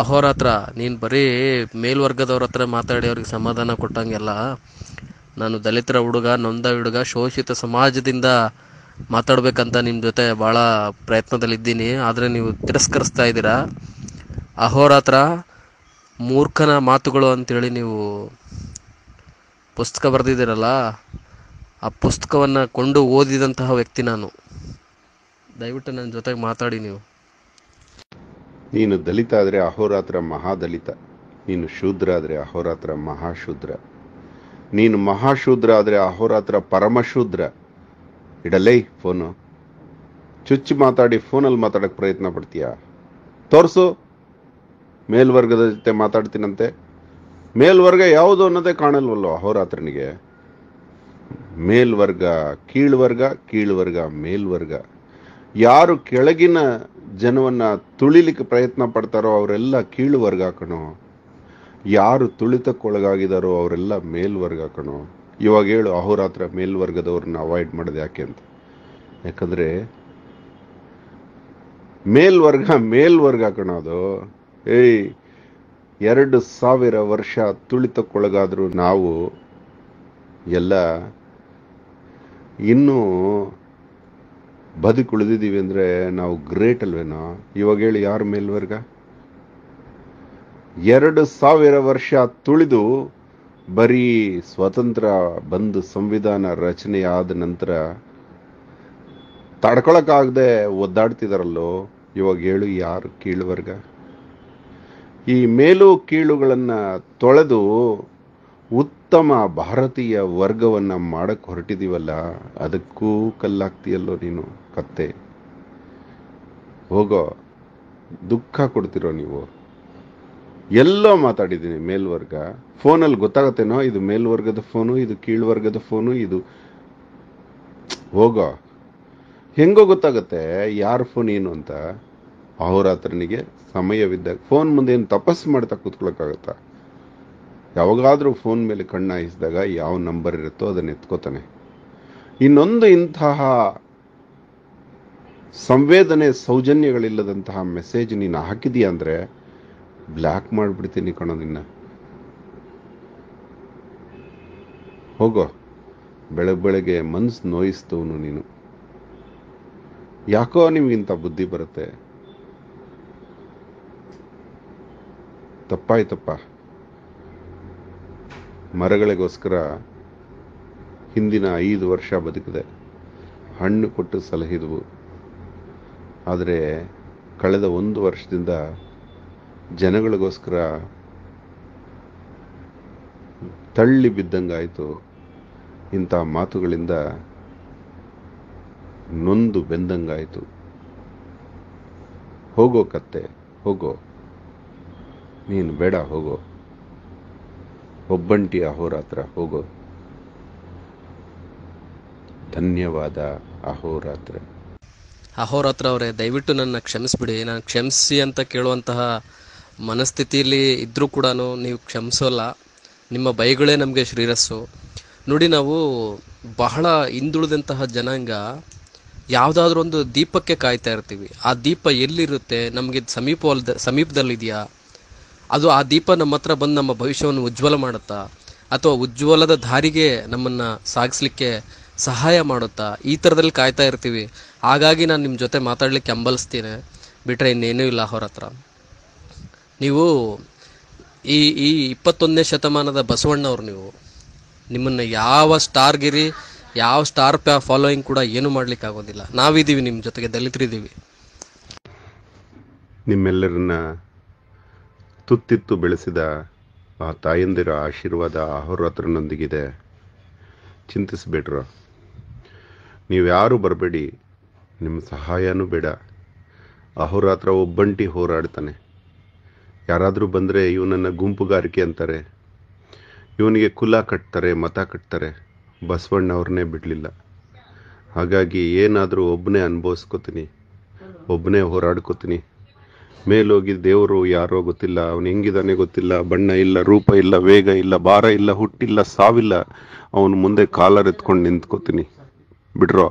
ಅಹೋರಾತ್ರ ನೀನು ಬರೀ ಮೇಲ್ವರ್ಗದವ್ರ ಹತ್ರ ಮಾತಾಡಿ ಅವ್ರಿಗೆ ಸಮಾಧಾನ ಕೊಟ್ಟಂಗೆಲ್ಲ, ನಾನು ದಲಿತರ ಹುಡುಗ, ನೊಂದ ಹುಡುಗ, ಶೋಷಿತ ಸಮಾಜದಿಂದ ಮಾತಾಡಬೇಕಂತ ನಿಮ್ಮ ಜೊತೆ ಭಾಳ ಪ್ರಯತ್ನದಲ್ಲಿದ್ದೀನಿ, ಆದರೆ ನೀವು ತಿರಸ್ಕರಿಸ್ತಾ ಇದ್ದೀರಾ. ಅಹೋರಾತ್ರ ಮೂರ್ಖನ ಮಾತುಗಳು ಅಂಥೇಳಿ ನೀವು ಪುಸ್ತಕ ಬರೆದಿದ್ದೀರಲ್ಲ, ಆ ಪುಸ್ತಕವನ್ನು ಕೊಂಡು ಓದಿದಂತಹ ವ್ಯಕ್ತಿ ನಾನು. ದಯವಿಟ್ಟು ನನ್ನ ಜೊತೆಗೆ ಮಾತಾಡಿ. ನೀನು ದಲಿತ ಆದರೆ ಅಹೋರಾತ್ರ ಮಹಾದಲಿತ, ನೀನು ಶೂದ್ರ ಆದರೆ ಅಹೋರಾತ್ರ ಮಹಾಶೂದ್ರ, ನೀನು ಮಹಾಶೂದ್ರ ಆದರೆ ಅಹೋರಾತ್ರ ಪರಮಶೂದ್ರ. ಇಡಲೇ ಫೋನು ಚುಚ್ಚಿ ಮಾತಾಡಿ ಫೋನಲ್ಲಿ ಮಾತಾಡೋಕ್ಕೆ ಪ್ರಯತ್ನ ಪಡ್ತೀಯಾ? ತೋರಿಸು. ಮೇಲ್ವರ್ಗದ ಜೊತೆ ಮಾತಾಡ್ತೀನಂತೆ, ಮೇಲ್ವರ್ಗ ಯಾವುದು ಅನ್ನೋದೇ ಕಾಣಲ್ವಲ್ಲೋ ಅಹೋರಾತ್ರನಿಗೆ. ಮೇಲ್ವರ್ಗ, ಕೀಳ್ವರ್ಗ, ಕೀಳ್ವರ್ಗ, ಮೇಲ್ವರ್ಗ. ಯಾರು ಕೆಳಗಿನ ಜನವನ್ನು ತುಳಿಲಿಕ್ಕೆ ಪ್ರಯತ್ನ ಪಡ್ತಾರೋ ಅವರೆಲ್ಲ ಕೀಳ್ವರ್ಗ ಕಣೋ, ಯಾರು ತುಳಿತಕ್ಕೊಳಗಾಗಿದಾರೋ ಅವರೆಲ್ಲ ಮೇಲ್ವರ್ಗ ಕಣೋ. ಇವಾಗ ಹೇಳು ಅಹೋರಾತ್ರ ಮೇಲ್ವರ್ಗದವ್ರನ್ನ ಅವಾಯ್ಡ್ ಮಾಡೋದು ಯಾಕೆ ಅಂತ. ಯಾಕಂದರೆ ಮೇಲ್ವರ್ಗ ಮೇಲ್ವರ್ಗ ಕಣೋದು. ಏಯ್, 2000 ವರ್ಷ ತುಳಿತಕ್ಕೊಳಗಾದರೂ ನಾವು ಎಲ್ಲ ಇನ್ನೂ ಬದುಕುಳಿದಿದ್ದೀವಿ ಅಂದರೆ ನಾವು ಗ್ರೇಟ್ ಅಲ್ವೇನೋ. ಇವಾಗ ಹೇಳಿ ಯಾರು ಮೇಲ್ವರ್ಗ? 2000 ವರ್ಷ ತುಳಿದು ಬರೀ ಸ್ವತಂತ್ರ ಬಂದು ಸಂವಿಧಾನ ರಚನೆ ಆದ ನಂತರ ತಡ್ಕೊಳಕ್ಕಾಗದೆ ಒದ್ದಾಡ್ತಿದಾರಲ್ಲೋ, ಇವಾಗ ಹೇಳು ಯಾರು ಕೀಳ್ವರ್ಗ? ಈ ಮೇಲು ಕೀಳುಗಳನ್ನು ತೊಳೆದು ಉತ್ತಮ ಭಾರತೀಯ ವರ್ಗವನ್ನು ಮಾಡಕ್ಕೆ ಹೊರಟಿದ್ದೀವಲ್ಲ, ಅದಕ್ಕೂ ಕಲ್ಲಾಗ್ತೀಯಲ್ಲೋ ನೀನು ಕತ್ತೆ. ಹೋಗೋ, ದುಃಖ ಕೊಡ್ತಿರೋ ನೀವು. ಎಲ್ಲೋ ಮಾತಾಡಿದ್ದೀನಿ ಮೇಲ್ವರ್ಗ, ಫೋನಲ್ಲಿ ಗೊತ್ತಾಗತ್ತೇನೋ ಇದು ಮೇಲ್ವರ್ಗದ ಫೋನು, ಇದು ಕೀಳ್ವರ್ಗದ ಫೋನು, ಇದು ಹೋಗೋ ಹೆಂಗೋ ಗೊತ್ತಾಗತ್ತೆ ಯಾರ ಫೋನ್ ಏನು ಅಂತ. ಅಹೋರಾತ್ರನಿಗೆ ಸಮಯವಿದ್ದಾಗ ಫೋನ್ ಮುಂದೆ ಏನು ತಪಸ್ಸು ಮಾಡ್ತಾ ಕೂತ್ಕೊಳ್ಳೋಕ್ಕಾಗತ್ತಾ? ಯಾವಾಗಾದರೂ ಫೋನ್ ಮೇಲೆ ಕಣ್ಣು ಹಾಯಿಸಿದಾಗ ಯಾವ ನಂಬರ್ ಇರುತ್ತೋ ಅದನ್ನು ಎತ್ಕೋತಾನೆ. ಇನ್ನೊಂದು ಇಂತಹ ಸಂವೇದನೆ ಸೌಜನ್ಯಗಳಿಲ್ಲದಂತಹ ಮೆಸೇಜ್ ನೀನು ಹಾಕಿದೀಯ ಅಂದರೆ ಬ್ಲ್ಯಾಕ್ ಮಾಡಿಬಿಡ್ತೀನಿ ಕಣೋ ನಿನ್ನ. ಹೋಗೋ, ಬೆಳಗ್ಗೆ ಮನ್ಸು ನೋಯಿಸ್ತವನು ನೀನು. ಯಾಕೋ ನಿಮಗಿಂತ ಬುದ್ಧಿ ಬರುತ್ತೆ. ತಪ್ಪಾಯ್ತಪ್ಪ. ಮರಗಳಿಗೋಸ್ಕರ ಹಿಂದಿನ 5 ವರ್ಷ ಬದುಕಿದೆ, ಹಣ್ಣು ಕೊಟ್ಟು ಸಲಹಿದವು. ಆದರೆ ಕಳೆದ 1 ವರ್ಷದಿಂದ ಜನಗಳಿಗೋಸ್ಕರ ತಳ್ಳಿ ಬಿದ್ದಂಗಾಯಿತು. ಇಂಥ ಮಾತುಗಳಿಂದ ನೊಂದು ಬೆಂದಂಗಾಯಿತು. ಹೋಗೋ ಕತ್ತೆ, ಹೋಗೋ ನೀನು, ಬೇಡ ಹೋಗೋ ಒಬ್ಬಂಟಿ ಅಹೋರಾತ್ರ, ಹೋಗೋ. ಧನ್ಯವಾದ ಅಹೋರಾತ್ರ. ಅಹೋರಾತ್ರ ಅವರೇ, ದಯವಿಟ್ಟು ನನ್ನ ಕ್ಷಮಿಸ್ಬಿಡಿ. ನಾನು ಕ್ಷಮಿಸಿ ಅಂತ ಕೇಳುವಂತಹ ಮನಸ್ಥಿತಿಯಲ್ಲಿ ಇದ್ದರೂ ಕೂಡ ನೀವು ಕ್ಷಮಿಸೋಲ್ಲ. ನಿಮ್ಮ ಬೈಗಳೇ ನಮಗೆ ಶ್ರೀರಸ್ಸು. ನೋಡಿ, ನಾವು ಬಹಳ ಹಿಂದುಳಿದಂತಹ ಜನಾಂಗ ಯಾವುದಾದ್ರೂ ಒಂದು ದೀಪಕ್ಕೆ ಕಾಯ್ತಾ ಇರ್ತೀವಿ. ಆ ದೀಪ ಎಲ್ಲಿರುತ್ತೆ, ನಮಗೆ ಸಮೀಪದಲ್ಲಿದೆಯಾ, ಅದು ಆ ದೀಪ ನಮ್ಮ ಹತ್ರ ಬಂದು ನಮ್ಮ ಭವಿಷ್ಯವನ್ನು ಉಜ್ವಲ ಮಾಡುತ್ತಾ ಅಥವಾ ಉಜ್ವಲದ ದಾರಿಗೆ ನಮ್ಮನ್ನು ಸಾಗಿಸ್ಲಿಕ್ಕೆ ಸಹಾಯ ಮಾಡುತ್ತಾ, ಈ ಥರದಲ್ಲಿ ಕಾಯ್ತಾ ಇರ್ತೀವಿ. ಹಾಗಾಗಿ ನಾನು ನಿಮ್ಮ ಜೊತೆ ಮಾತಾಡಲಿಕ್ಕೆ ಹಂಬಲಿಸ್ತೀನಿ, ಬಿಟ್ಟರೆ ಇನ್ನೇನೂ ಇಲ್ಲ. ಅವ್ರ ಹತ್ರ ನೀವು ಈ ಈ 21ನೇ ಶತಮಾನದ ಬಸವಣ್ಣವ್ರು. ನೀವು ನಿಮ್ಮನ್ನು ಯಾವ ಸ್ಟಾರ್ಗಿರಿ, ಯಾವ ಸ್ಟಾರ್ ಫಾಲೋಯಿಂಗ್ ಕೂಡ ಏನೂ ಮಾಡಲಿಕ್ಕಾಗೋದಿಲ್ಲ. ನಾವಿದ್ದೀವಿ ನಿಮ್ಮ ಜೊತೆಗೆ, ದಲಿತರಿದ್ದೀವಿ. ನಿಮ್ಮೆಲ್ಲರನ್ನ ತುತ್ತಿತ್ತು ಬೆಳೆಸಿದ ಆ ತಾಯಂದಿರ ಆಶೀರ್ವಾದ ಅಹೋರಾತ್ರನೊಂದಿಗಿದೆ. ಚಿಂತಿಸಬೇಡ್ರೋ, ನೀವು ಯಾರೂ ಬರಬೇಡಿ, ನಿಮ್ಮ ಸಹಾಯನೂ ಬೇಡ. ಅಹೋರಾತ್ರ ಒಬ್ಬಂಟಿ ಹೋರಾಡ್ತಾನೆ. ಯಾರಾದರೂ ಬಂದರೆ ಇವನನ್ನು ಗುಂಪುಗಾರಿಕೆ ಅಂತಾರೆ, ಇವನಿಗೆ ಕುಲ ಕಟ್ತಾರೆ, ಮತ ಕಟ್ತಾರೆ. ಬಸವಣ್ಣ ಅವ್ರನ್ನೇ ಬಿಡಲಿಲ್ಲ. ಹಾಗಾಗಿ ಏನಾದರೂ ಒಬ್ಬನೇ ಅನುಭವಿಸ್ಕೋತೀನಿ, ಒಬ್ಬನೇ ಹೋರಾಡ್ಕೋತೀನಿ. ಮೇಲೋಗಿ ದೇವರು ಯಾರೋ ಗೊತ್ತಿಲ್ಲ, ಅವನು ಹೆಂಗಿದಾನೆ ಗೊತ್ತಿಲ್ಲ, ಬಣ್ಣ ಇಲ್ಲ, ರೂಪ ಇಲ್ಲ, ವೇಗ ಇಲ್ಲ, ಭಾರ ಇಲ್ಲ, ಹುಟ್ಟಿಲ್ಲ, ಸಾವಿಲ್ಲ, ಅವನು ಮುಂದೆ ಕಾಲರ್ ಎತ್ಕೊಂಡು ನಿಂತ್ಕೋತೀನಿ. ಬಿಡ್ರೋ.